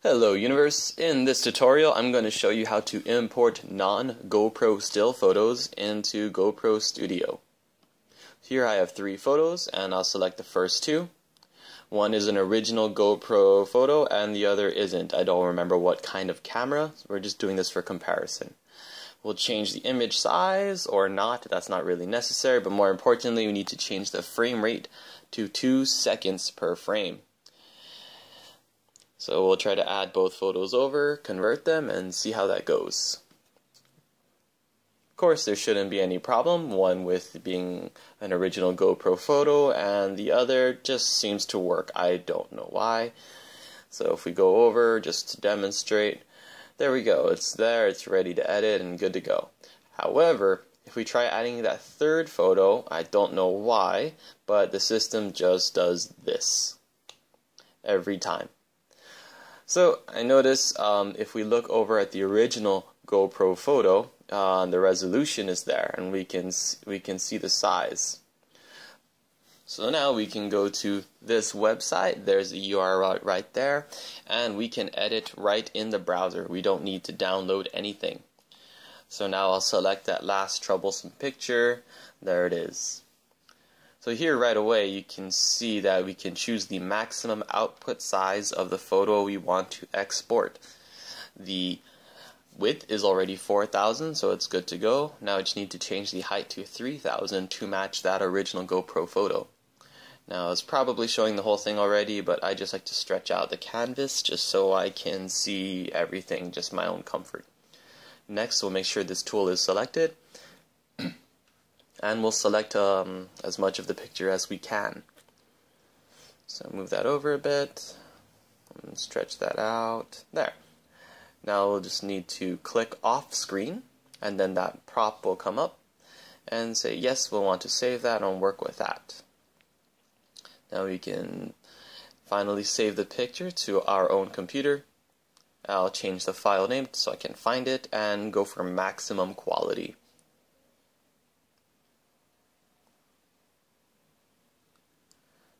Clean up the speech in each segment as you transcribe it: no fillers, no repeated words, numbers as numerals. Hello Universe, in this tutorial I'm going to show you how to import non-GoPro still photos into GoPro Studio. Here I have three photos and I'll select the first two. One is an original GoPro photo and the other isn't. I don't remember what kind of camera, so we're just doing this for comparison. We'll change the image size or not, that's not really necessary, but more importantly we need to change the frame rate to 2 seconds per frame. So we'll try to add both photos over, convert them, and see how that goes. Of course, there shouldn't be any problem. One with being an original GoPro photo, and the other just seems to work. I don't know why. So if we go over, just to demonstrate, there we go. It's there, it's ready to edit, and good to go. However, if we try adding that third photo, I don't know why, but the system just does this every time. So I notice if we look over at the original GoPro photo, the resolution is there, and we can see the size. So now we can go to this website. There's a URL right there, and we can edit right in the browser. We don't need to download anything. So now I'll select that last troublesome picture. There it is. So here right away you can see that we can choose the maximum output size of the photo we want to export. The width is already 4,000, so it's good to go. Now I just need to change the height to 3,000 to match that original GoPro photo. Now it's probably showing the whole thing already, but I just like to stretch out the canvas just so I can see everything, just my own comfort. Next we'll make sure this tool is selected. And we'll select as much of the picture as we can. So move that over a bit, and stretch that out, there. Now we'll just need to click off screen, and then that prop will come up, and say yes, we'll want to save that and work with that. Now we can finally save the picture to our own computer. I'll change the file name so I can find it, and go for maximum quality.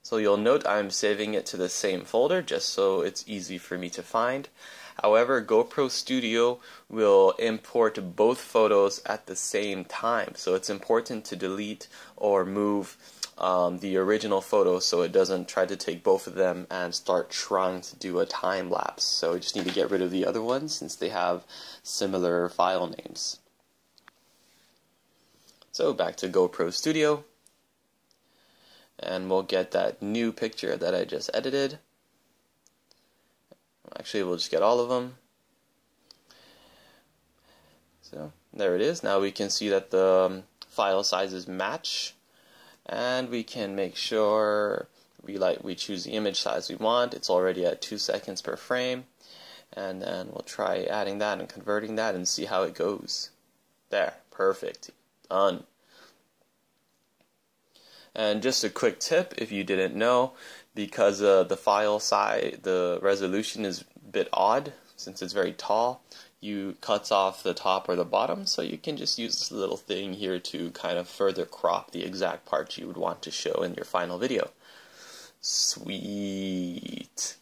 So you'll note I'm saving it to the same folder just so it's easy for me to find. However, GoPro Studio will import both photos at the same time, so it's important to delete or move the original photo so it doesn't try to take both of them and start trying to do a time lapse. So we just need to get rid of the other ones since they have similar file names. So back to GoPro Studio. And we'll get that new picture that I just edited. Actually, we'll just get all of them. So, there it is. Now we can see that the file sizes match. And we can make sure we choose the image size we want. It's already at 2 seconds per frame. And then we'll try adding that and converting that and see how it goes. There, perfect. Done. And just a quick tip, if you didn't know, because the file size, the resolution is a bit odd, since it's very tall, it cuts off the top or the bottom, so you can just use this little thing here to kind of further crop the exact parts you would want to show in your final video. Sweet!